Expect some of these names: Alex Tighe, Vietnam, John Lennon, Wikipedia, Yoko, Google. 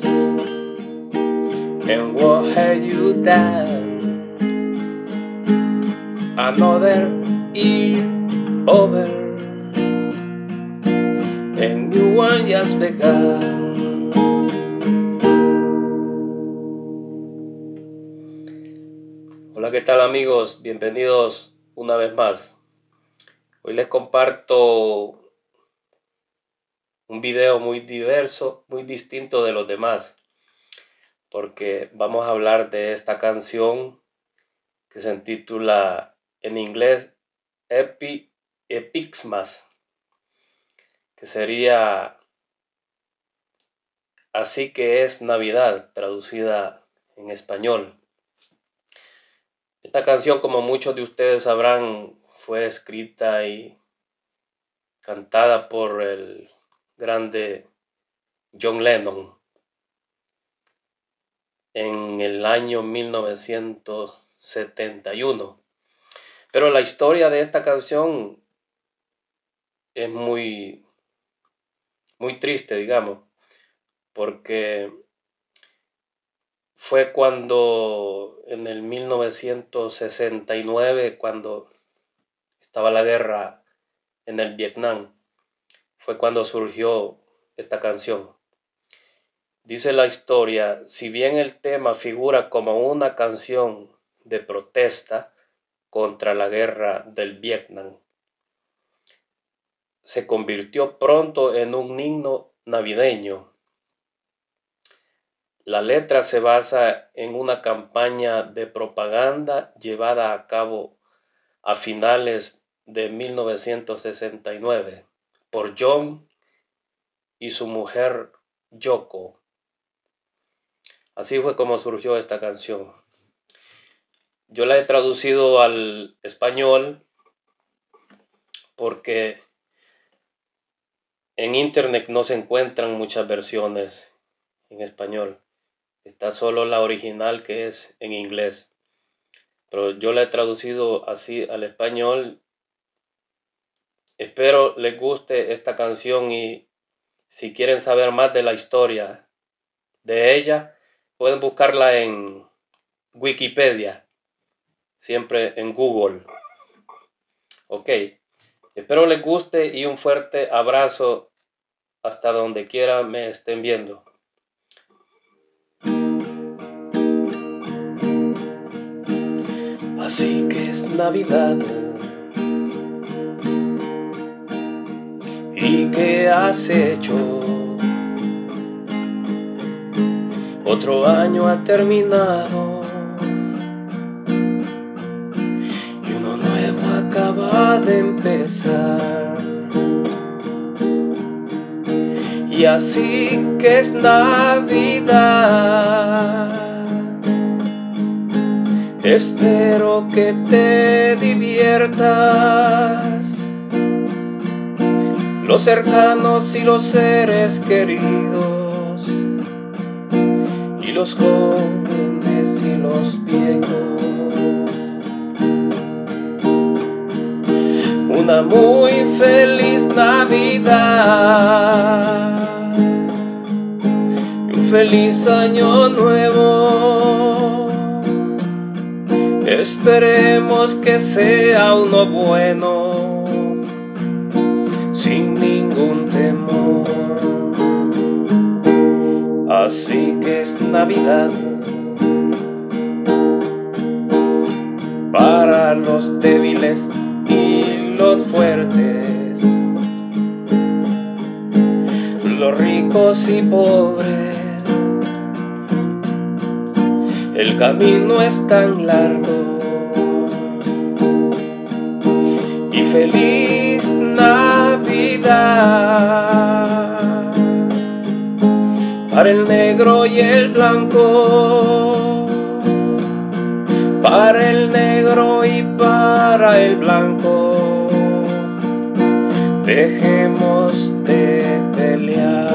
years, and what have you done? Another year over, and new one just begun. Hola, ¿qué tal, amigos? Bienvenidos una vez más. Hoy les comparto un video muy diverso, muy distinto de los demás, porque vamos a hablar de esta canción que se intitula en inglés Epixmas, que sería Así que es Navidad, traducida en español. Esta canción, como muchos de ustedes sabrán, fue escrita y cantada por el grande John Lennon en el año 1971. Pero la historia de esta canción es muy triste, digamos, porque fue cuando en el 1969, cuando estaba la guerra en el Vietnam, fue cuando surgió esta canción. Dice la historia: si bien el tema figura como una canción de protesta contra la guerra del Vietnam, se convirtió pronto en un himno navideño. La letra se basa en una campaña de propaganda llevada a cabo a finales de 1969 por John y su mujer Yoko. Así fue como surgió esta canción. Yo la he traducido al español porque en internet no se encuentran muchas versiones en español. Está solo la original, que es en inglés. Pero yo la he traducido así al español. Espero les guste esta canción, y si quieren saber más de la historia de ella, pueden buscarla en Wikipedia, siempre en Google. Ok, espero les guste y un fuerte abrazo hasta donde quiera me estén viendo. Así que es Navidad. ¿Y qué has hecho? Otro año ha terminado y uno nuevo acaba de empezar. Y así que es Navidad. Espero que te diviertas, los cercanos y los seres queridos, y los jóvenes y los viejos. Una muy feliz Navidad y un feliz año nuevo. Esperemos que sea uno bueno, sin ningún temor. Así que es Navidad para los débiles y los fuertes, los ricos y pobres. El camino es tan largo. Y feliz Navidad para el negro y el blanco, para el negro y para el blanco. Dejemos de pelear.